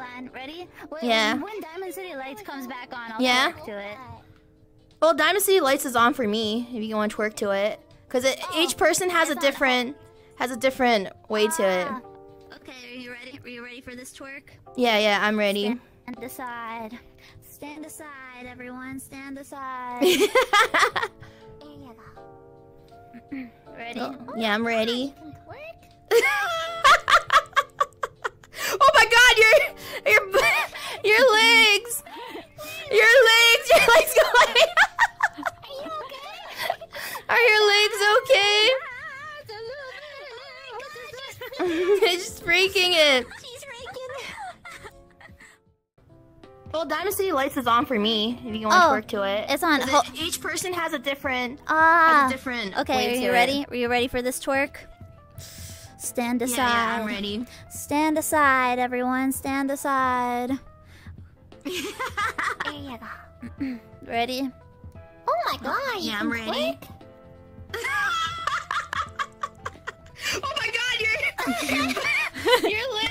plan. Ready? Wait, yeah. When Diamond City Lights comes back on, I'll twerk to it. Well, Diamond City Lights is on for me. If you want to twerk to it, because each person has a different way to it. Okay, are you ready? Are you ready for this twerk? Yeah, yeah, I'm ready. Stand aside. Stand aside, everyone. Stand aside. There you go. Ready? Oh, yeah, I'm ready. God, you can twerk. Oh my God, your legs. Your legs go like... Are you okay? Are your legs okay? It's just freaking it. She's freaking. Well, Diamond City Lights is on for me. If you want to work to it, it's on. Each person has a different. Okay, are you ready? Are you ready for this twerk? Stand aside. Yeah, I'm ready. Stand aside, everyone. Stand aside. There you go. Ready? Oh my God! Yeah, I'm ready. Oh my God! Your legs.